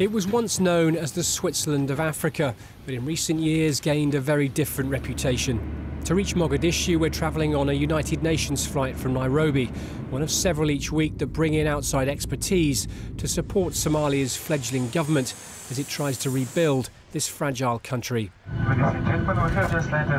It was once known as the Switzerland of Africa, but in recent years gained a very different reputation. To reach Mogadishu, we're travelling on a United Nations flight from Nairobi, one of several each week that bring in outside expertise to support Somalia's fledgling government as it tries to rebuild this fragile country. Ladies and gentlemen, we have just landed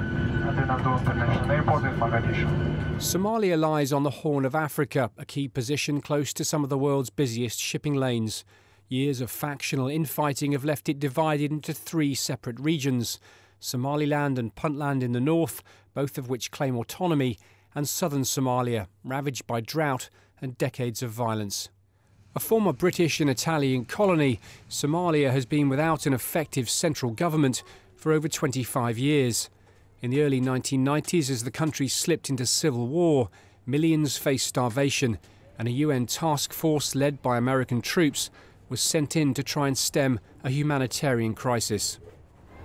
at the Nando International Airport in Mogadishu. Somalia lies on the Horn of Africa, a key position close to some of the world's busiest shipping lanes. Years of factional infighting have left it divided into three separate regions: Somaliland and Puntland in the north, both of which claim autonomy, and southern Somalia, ravaged by drought and decades of violence. A former British and Italian colony, Somalia has been without an effective central government for over 25 years. In the early 1990s, as the country slipped into civil war, millions faced starvation, and a UN task force led by American troops was sent in to try and stem a humanitarian crisis.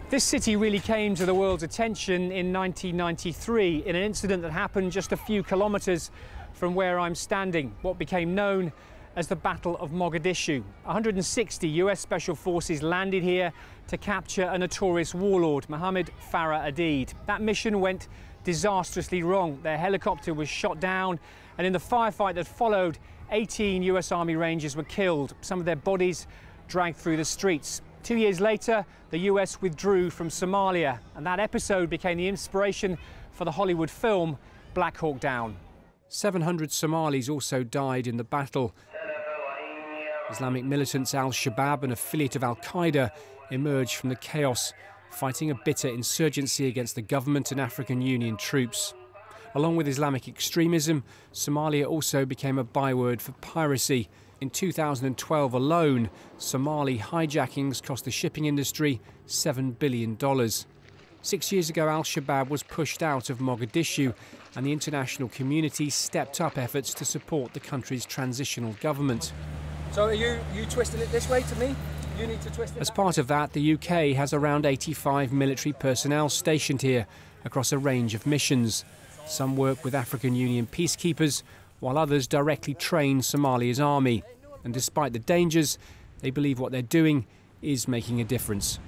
This city really came to the world's attention in 1993 in an incident that happened just a few kilometres from where I'm standing, what became known as the Battle of Mogadishu. 160 US Special Forces landed here to capture a notorious warlord, Mohammed Farah Adid. That mission went disastrously wrong. Their helicopter was shot down, and in the firefight that followed, 18 US Army Rangers were killed, some of their bodies dragged through the streets. 2 years later, the US withdrew from Somalia, and that episode became the inspiration for the Hollywood film Black Hawk Down. 700 Somalis also died in the battle. Islamic militants Al-Shabaab, an affiliate of Al-Qaeda, emerged from the chaos, fighting a bitter insurgency against the government and African Union troops. Along with Islamic extremism, Somalia also became a byword for piracy. In 2012 alone, Somali hijackings cost the shipping industry $7 billion. 6 years ago, Al-Shabaab was pushed out of Mogadishu, and the international community stepped up efforts to support the country's transitional government. So are you twisting it this way to me? You need to twist it. As part of that, the UK has around 85 military personnel stationed here across a range of missions. Some work with African Union peacekeepers, while others directly train Somalia's army. And despite the dangers, they believe what they're doing is making a difference.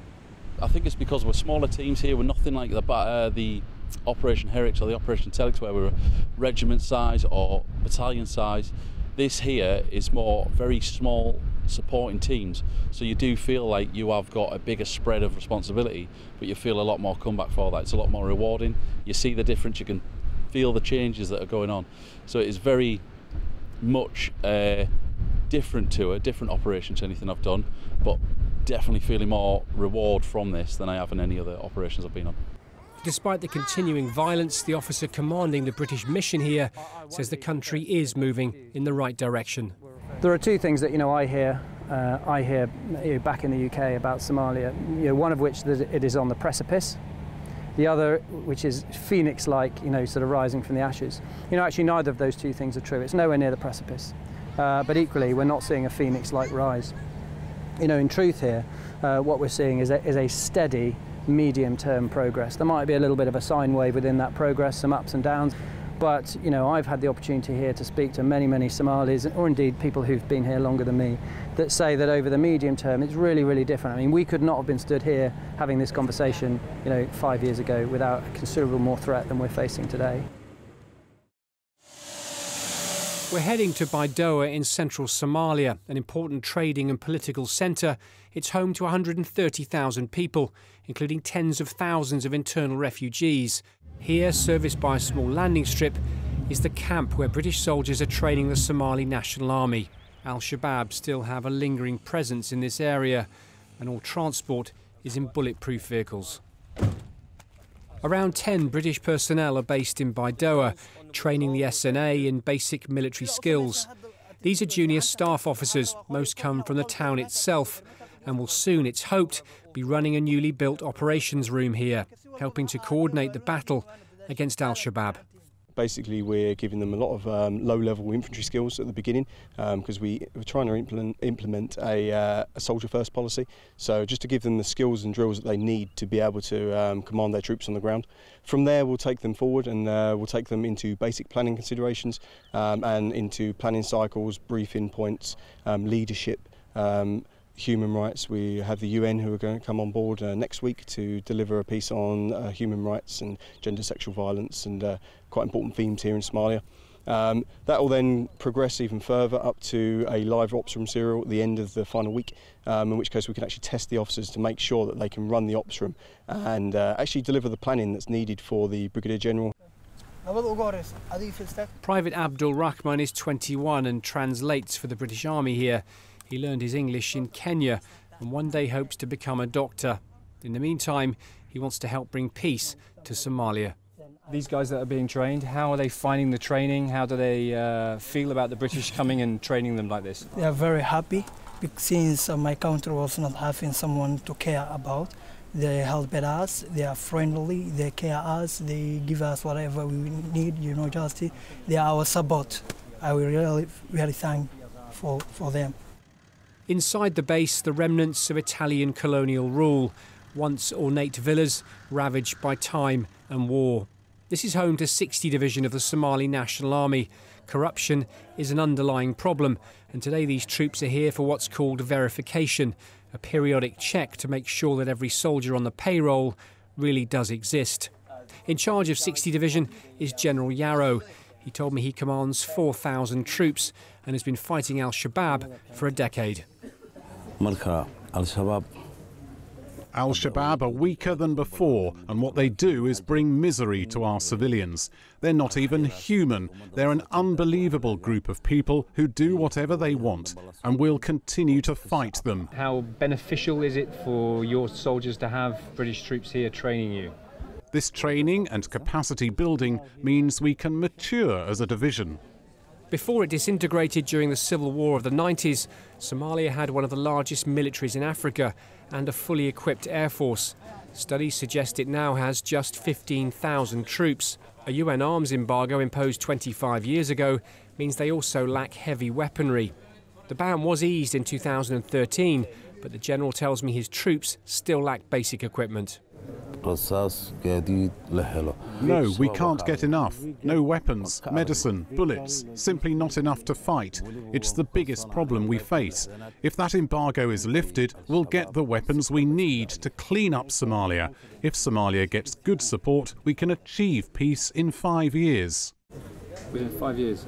I think it's because we're smaller teams here. We're nothing like the Operation Herrick or the Operation Telic, where we're regiment size or battalion size. This here is more very small supporting teams. So you do feel like you have got a bigger spread of responsibility, but you feel a lot more comeback for that. It's a lot more rewarding. You see the difference. You can feel the changes that are going on. So it is very much different to a different operation to anything I've done, but definitely feeling more reward from this than I have in any other operations I've been on. Despite the continuing violence, the officer commanding the British mission here says the country is moving in the right direction. There are two things that I hear. Back in the UK about Somalia. One of which that it is on the precipice. The other, which is phoenix-like, sort of rising from the ashes. Actually neither of those two things are true. It's nowhere near the precipice. But equally, we're not seeing a phoenix-like rise. In truth here, what we're seeing is a steady, medium-term progress. There might be a little bit of a sine wave within that progress, some ups and downs. But, I've had the opportunity here to speak to many, many Somalis, or indeed people who've been here longer than me, that say that over the medium term, it's really, really different. I mean, we could not have been stood here having this conversation, 5 years ago without a considerable more threat than we're facing today. We're heading to Baidoa in central Somalia, an important trading and political centre. It's home to 130,000 people, including tens of thousands of internal refugees. Here, serviced by a small landing strip, is the camp where British soldiers are training the Somali National Army. Al-Shabaab still have a lingering presence in this area, and all transport is in bulletproof vehicles. Around 10 British personnel are based in Baidoa, training the SNA in basic military skills. These are junior staff officers, most come from the town itself, and will soon, it's hoped, be running a newly built operations room here, helping to coordinate the battle against Al-Shabaab. Basically, we're giving them a lot of low-level infantry skills at the beginning because we're trying to implement a soldier-first policy. So just to give them the skills and drills that they need to be able to command their troops on the ground. From there, we'll take them forward and we'll take them into basic planning considerations and into planning cycles, briefing points, leadership, human rights. We have the UN who are going to come on board next week to deliver a piece on human rights and gender sexual violence, and quite important themes here in Somalia. That will then progress even further up to a live ops room serial at the end of the final week, in which case we can actually test the officers to make sure that they can run the ops room and actually deliver the planning that's needed for the Brigadier General. Private Abdul Rahman is 21 and translates for the British Army here. He learned his English in Kenya and one day hopes to become a doctor. In the meantime, he wants to help bring peace to Somalia. These guys that are being trained, how are they finding the training? How do they feel about the British coming and training them like this? They are very happy, since my country was not having someone to care about. They helped us, they are friendly, they care us, they give us whatever we need, you know, just they are our support. I will really, really thank for them. Inside the base, the remnants of Italian colonial rule, once ornate villas ravaged by time and war. This is home to 60 Division of the Somali National Army. Corruption is an underlying problem, and today these troops are here for what's called verification, a periodic check to make sure that every soldier on the payroll really does exist. In charge of 60 Division is General Yaro. He told me he commands 4,000 troops and has been fighting Al-Shabaab for a decade. Al-Shabaab are weaker than before, and what they do is bring misery to our civilians. They're not even human. They're an unbelievable group of people who do whatever they want, and we'll continue to fight them. How beneficial is it for your soldiers to have British troops here training you? This training and capacity building means we can mature as a division. Before it disintegrated during the civil war of the 90s, Somalia had one of the largest militaries in Africa and a fully equipped air force. Studies suggest it now has just 15,000 troops. A UN arms embargo imposed 25 years ago means they also lack heavy weaponry. The ban was eased in 2013, but the general tells me his troops still lack basic equipment. No, we can't get enough. No weapons, medicine, bullets, simply not enough to fight. It's the biggest problem we face. If that embargo is lifted, we'll get the weapons we need to clean up Somalia. If Somalia gets good support, we can achieve peace in 5 years. Within 5 years?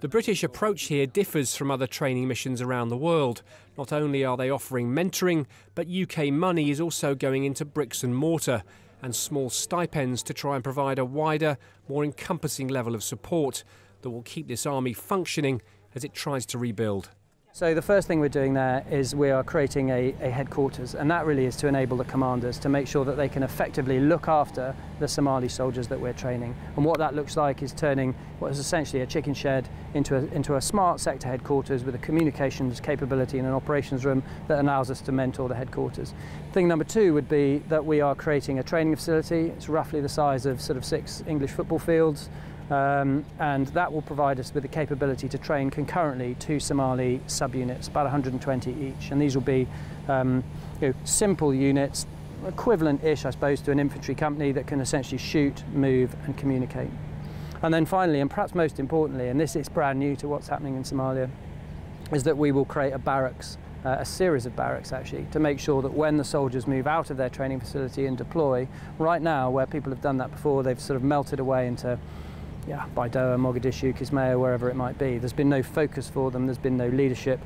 The British approach here differs from other training missions around the world. Not only are they offering mentoring, but UK money is also going into bricks and mortar and small stipends to try and provide a wider, more encompassing level of support that will keep this army functioning as it tries to rebuild. So the first thing we're doing there is we are creating a headquarters, and that really is to enable the commanders to make sure that they can effectively look after the Somali soldiers that we're training. And what that looks like is turning what is essentially a chicken shed into a smart sector headquarters with a communications capability and an operations room that allows us to mentor the headquarters. Thing number two would be that we are creating a training facility. It's roughly the size of sort of 6 English football fields. And that will provide us with the capability to train concurrently 2 Somali subunits, about 120 each. And these will be simple units, equivalent-ish, I suppose, to an infantry company that can essentially shoot, move and communicate. And then finally, and perhaps most importantly, and this is brand new to what's happening in Somalia, is that we will create a barracks, a series of barracks actually, to make sure that when the soldiers move out of their training facility and deploy, right now where people have done that before, they've sort of melted away into Baidoa, Mogadishu, Kismayo, wherever it might be. There's been no focus for them, there's been no leadership.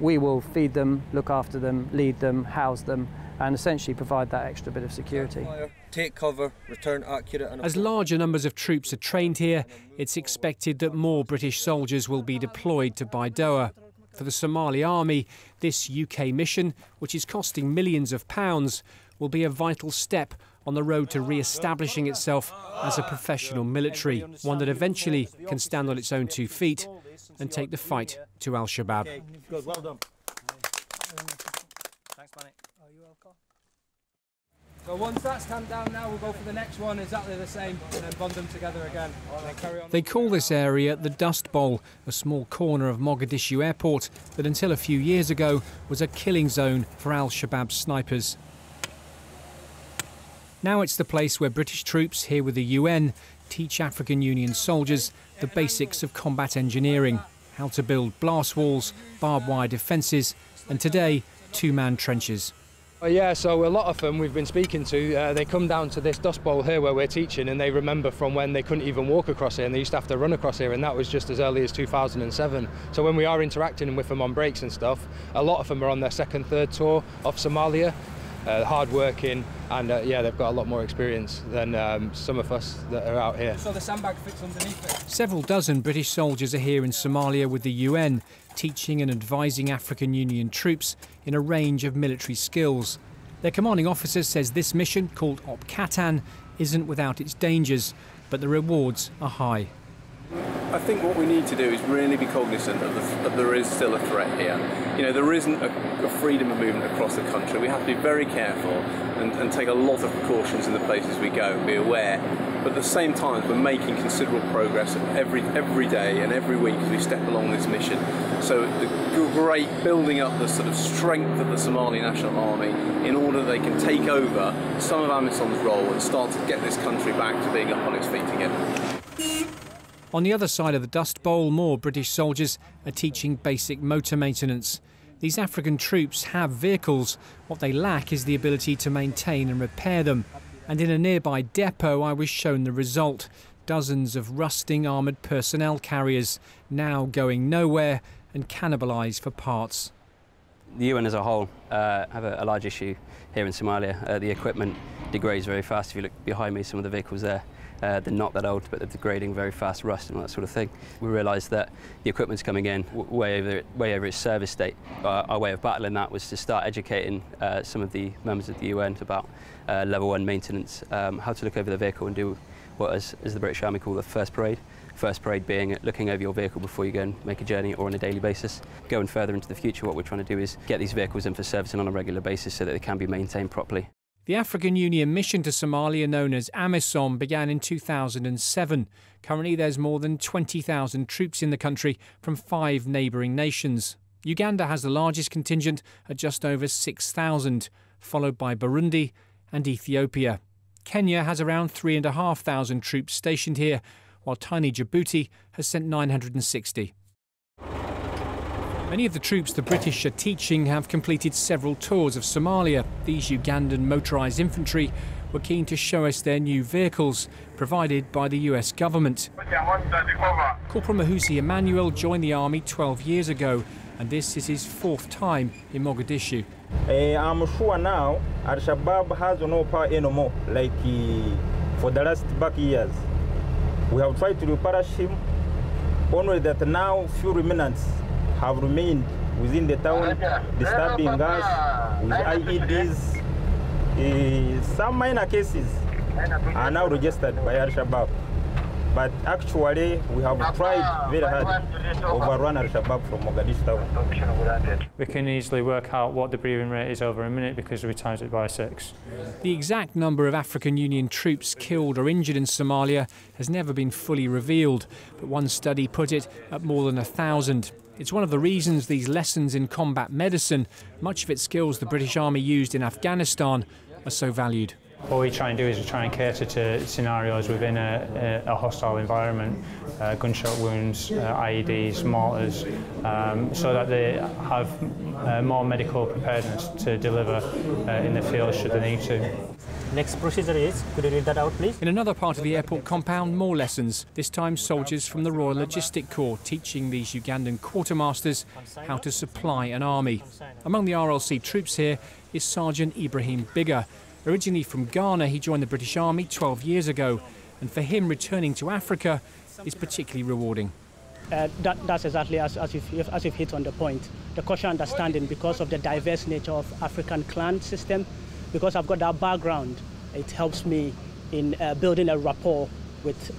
We will feed them, look after them, lead them, house them, and essentially provide that extra bit of security. Take cover, return accurate. As larger numbers of troops are trained here, it's expected that more British soldiers will be deployed to Baidoa. For the Somali Army, this UK mission, which is costing millions of pounds, will be a vital step on the road to re-establishing itself as a professional military, one that eventually can stand on its own 2 feet and take the fight to Al-Shabaab. So once that's come down now, we'll go for the next one, exactly the same, and then bond them together again. They call this area the Dust Bowl, a small corner of Mogadishu airport that until a few years ago was a killing zone for Al-Shabaab snipers. Now it's the place where British troops, here with the UN, teach African Union soldiers the basics of combat engineering, how to build blast walls, barbed wire defences, and today, two-man trenches. Yeah, so a lot of them we've been speaking to, they come down to this dust bowl here where we're teaching, and they remember from when they couldn't even walk across here and they used to have to run across here, and that was just as early as 2007. So when we are interacting with them on breaks and stuff, a lot of them are on their second, third tour of Somalia, hard-working, and yeah, they've got a lot more experience than some of us that are out here. So the sandbag fits underneath it. Several dozen British soldiers are here in Somalia with the UN, teaching and advising African Union troops in a range of military skills. Their commanding officer says this mission, called Op Catan, isn't without its dangers, but the rewards are high. I think what we need to do is really be cognizant of that there is still a threat here. You know, there isn't a freedom of movement across the country. We have to be very careful and take a lot of precautions in the places we go and be aware. But at the same time, we're making considerable progress every day and every week as we step along this mission. So the great building up the sort of strength of the Somali National Army in order that they can take over some of AMISOM's role and start to get this country back to being up on its feet again. On the other side of the Dust Bowl, more British soldiers are teaching basic motor maintenance. These African troops have vehicles. What they lack is the ability to maintain and repair them. And in a nearby depot, I was shown the result. Dozens of rusting armoured personnel carriers, now going nowhere and cannibalised for parts. The UN as a whole have a large issue here in Somalia. The equipment degrades very fast. If you look behind me, some of the vehicles there, they're not that old, but they're degrading very fast, rust and all that sort of thing. We realised that the equipment's coming in way over its service date. Our way of battling that was to start educating some of the members of the UN about level one maintenance, how to look over the vehicle and do what, as the British Army call the first parade. First parade being looking over your vehicle before you go and make a journey or on a daily basis. Going further into the future, what we're trying to do is get these vehicles in for servicing on a regular basis so that they can be maintained properly. The African Union mission to Somalia, known as AMISOM, began in 2007. Currently, there's more than 20,000 troops in the country from 5 neighbouring nations. Uganda has the largest contingent at just over 6,000, followed by Burundi and Ethiopia. Kenya has around 3,500 troops stationed here, while tiny Djibouti has sent 960. Many of the troops the British are teaching have completed several tours of Somalia. These Ugandan motorised infantry were keen to show us their new vehicles, provided by the US government. Corporal Mahusi Emmanuel joined the army 12 years ago, and this is his 4th time in Mogadishu. I'm sure now Al-Shabaab has no power anymore, like for the last back years. We have tried to reparash him, only that now few remnants have remained within the town, disturbing us with IEDs. Some minor cases are now registered by Al-Shabaab, but actually we have tried very hard to overrun Al-Shabaab from Mogadishu town. We can easily work out what the breathing rate is over a minute because we times it by 6. The exact number of African Union troops killed or injured in Somalia has never been fully revealed, but one study put it at more than 1,000. It's one of the reasons these lessons in combat medicine, much of its skills the British Army used in Afghanistan, are so valued. What we try and do is we try and cater to scenarios within a hostile environment, gunshot wounds, IEDs, mortars, so that they have more medical preparedness to deliver in the field should they need to. Next procedure is, could you read that out, please? In another part of the airport compound, more lessons. This time, soldiers from the Royal Logistic Corps teaching these Ugandan quartermasters how to supply an army. Among the RLC troops here is Sergeant Ibrahim Bigger. Originally from Ghana, he joined the British Army 12 years ago. And for him, returning to Africa is particularly rewarding. That's exactly as you've hit on the point. The cultural understanding, because of the diverse nature of African clan system, because I've got that background, it helps me in building a rapport with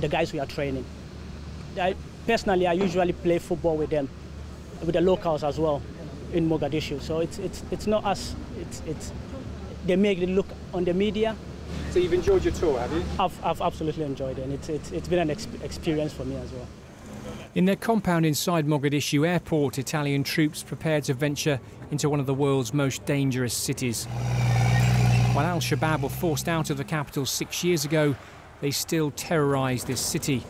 the guys we are training. Personally, I usually play football with them, with the locals as well in Mogadishu. So it's not us. They make it look on the media. So you've enjoyed your tour, have you? I've absolutely enjoyed it, and it's been an experience for me as well. In their compound inside Mogadishu airport, Italian troops prepared to venture into one of the world's most dangerous cities. While Al-Shabaab were forced out of the capital 6 years ago, they still terrorised this city.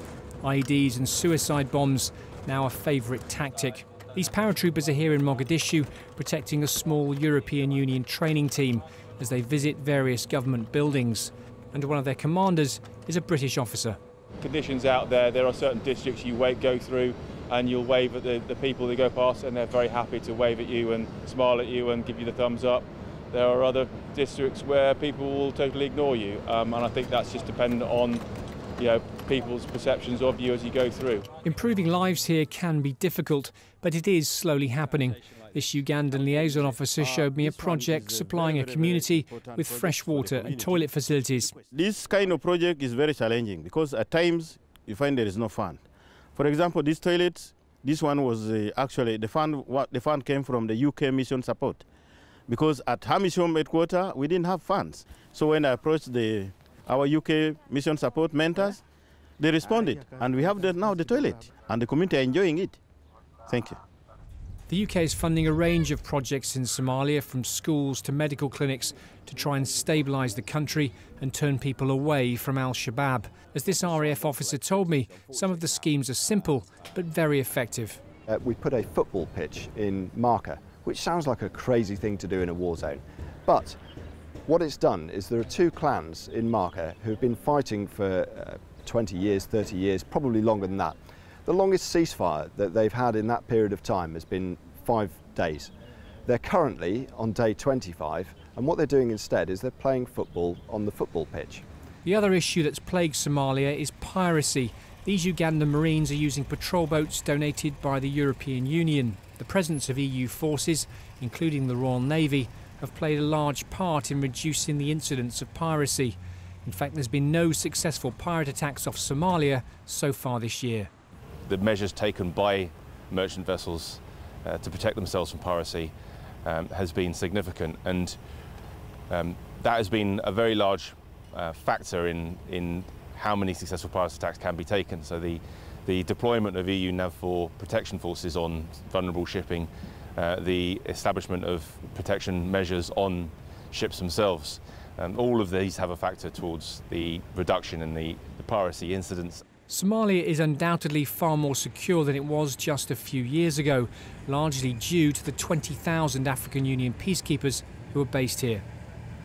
IEDs and suicide bombs now a favourite tactic. These paratroopers are here in Mogadishu, protecting a small European Union training team as they visit various government buildings. And one of their commanders is a British officer. Conditions out there, there are certain districts you go through and you'll wave at the people that go past, and they're very happy to wave at you and smile at you and give you the thumbs up. There are other districts where people will totally ignore you, and I think that's just dependent on people's perceptions of you as you go through. Improving lives here can be difficult, but it is slowly happening. This Ugandan liaison officer showed me a project supplying a community with fresh water and toilet facilities. This kind of project is very challenging because at times you find there is no fund. For example, this toilet, this one was actually the fund came from the UK mission support, because at AMISOM headquarters we didn't have funds. So when I approached our UK mission support mentors, they responded, and we have now the toilet, and the community are enjoying it. Thank you. The UK is funding a range of projects in Somalia, from schools to medical clinics, to try and stabilise the country and turn people away from Al-Shabaab. As this RAF officer told me, some of the schemes are simple but very effective. We put a football pitch in Marka, which sounds like a crazy thing to do in a war zone, but what it's done is there are two clans in Marka who've been fighting for 20 years, 30 years, probably longer than that. The longest ceasefire that they've had in that period of time has been 5 days. They're currently on day 25, and what they're doing instead is they're playing football on the football pitch. The other issue that's plagued Somalia is piracy. These Ugandan Marines are using patrol boats donated by the European Union. The presence of EU forces, including the Royal Navy, have played a large part in reducing the incidence of piracy. In fact, there's been no successful pirate attacks off Somalia so far this year. The measures taken by merchant vessels to protect themselves from piracy has been significant, and that has been a very large factor in how many successful pirate attacks can be taken. So the deployment of EU NAVFOR protection forces on vulnerable shipping, the establishment of protection measures on ships themselves, all of these have a factor towards the reduction in the piracy incidents. Somalia is undoubtedly far more secure than it was just a few years ago, largely due to the 20,000 African Union peacekeepers who are based here.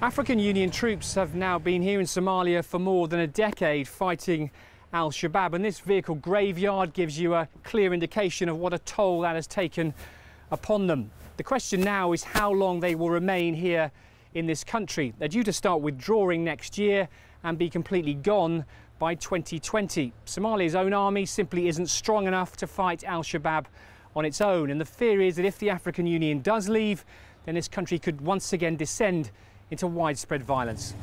African Union troops have now been here in Somalia for more than a decade fighting Al-Shabaab, and this vehicle graveyard gives you a clear indication of what a toll that has taken upon them. The question now is how long they will remain here in this country. They're due to start withdrawing next year and be completely gone by 2020. Somalia's own army simply isn't strong enough to fight Al-Shabaab on its own, and the fear is that if the African Union does leave, then this country could once again descend into widespread violence.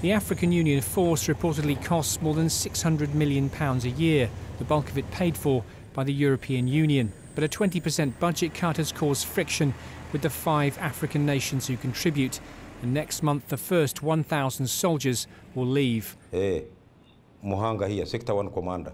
The African Union force reportedly costs more than £600 million a year, the bulk of it paid for by the European Union. But a 20% budget cut has caused friction with the 5 African nations who contribute, and next month the first 1,000 soldiers will leave. Hey. Muhanga here, Sector 1 commander.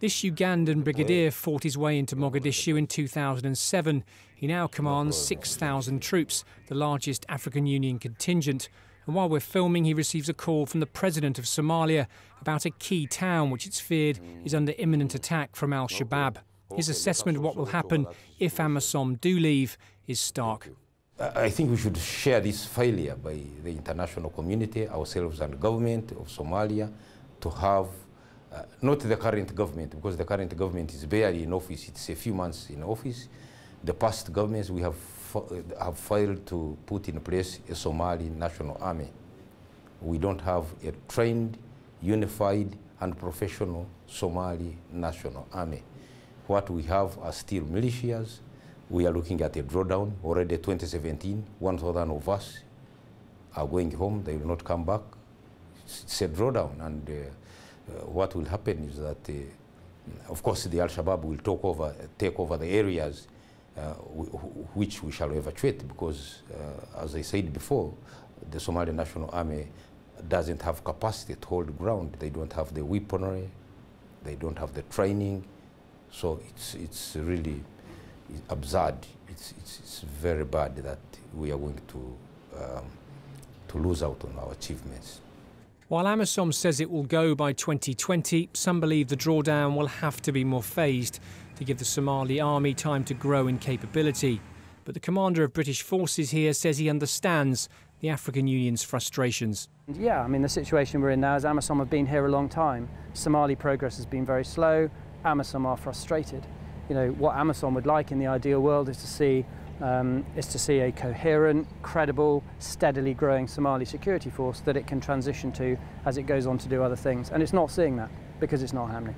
This Ugandan brigadier fought his way into Mogadishu in 2007. He now commands 6,000 troops, the largest African Union contingent. And while we're filming, he receives a call from the president of Somalia about a key town which it's feared is under imminent attack from Al-Shabaab. His assessment of what will happen if AMISOM do leave is stark. I think we should share this failure by the international community, ourselves and the government of Somalia, to have, not the current government, because the current government is barely in office, it's a few months in office. The past governments, we have failed to put in place a Somali national army. We don't have a trained, unified and professional Somali national army. What we have are still militias. We are looking at a drawdown, already 2017, 1,000 of us are going home, they will not come back. It's a drawdown, and what will happen is that, of course, the Al-Shabaab will take over the areas which we shall evacuate, because, as I said before, the Somali National Army doesn't have capacity to hold ground. They don't have the weaponry, they don't have the training, so it's really absurd. It's very bad that we are going to lose out on our achievements. While AMISOM says it will go by 2020, some believe the drawdown will have to be more phased to give the Somali army time to grow in capability. But the commander of British forces here says he understands the African Union's frustrations. Yeah, I mean, the situation we're in now is AMISOM have been here a long time. Somali progress has been very slow. AMISOM are frustrated. You know, what AMISOM would like in the ideal world is to see a coherent, credible, steadily growing Somali security force that it can transition to as it goes on to do other things. And it's not seeing that because it's not happening.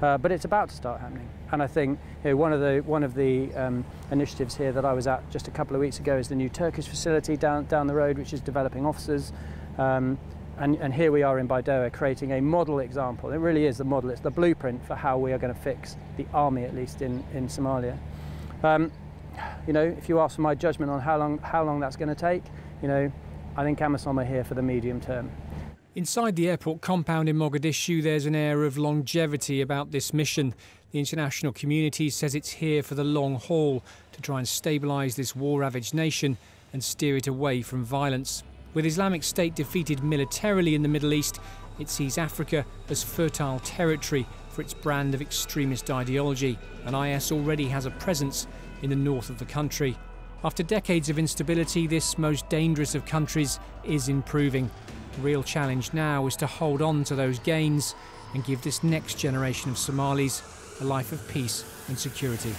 But it's about to start happening. And I think, you know, one of the initiatives here that I was at just a couple of weeks ago is the new Turkish facility down the road, which is developing officers. And here we are in Baidoa creating a model example. It really is the model. It's the blueprint for how we are going to fix the army, at least in Somalia. You know, if you ask for my judgment on how long that's going to take, you know, I think AMISOM are here for the medium term. Inside the airport compound in Mogadishu, there's an air of longevity about this mission. The international community says it's here for the long haul to try and stabilise this war-ravaged nation and steer it away from violence. With Islamic State defeated militarily in the Middle East, it sees Africa as fertile territory for its brand of extremist ideology, and IS already has a presence in the north of the country. After decades of instability, this most dangerous of countries is improving. The real challenge now is to hold on to those gains and give this next generation of Somalis a life of peace and security.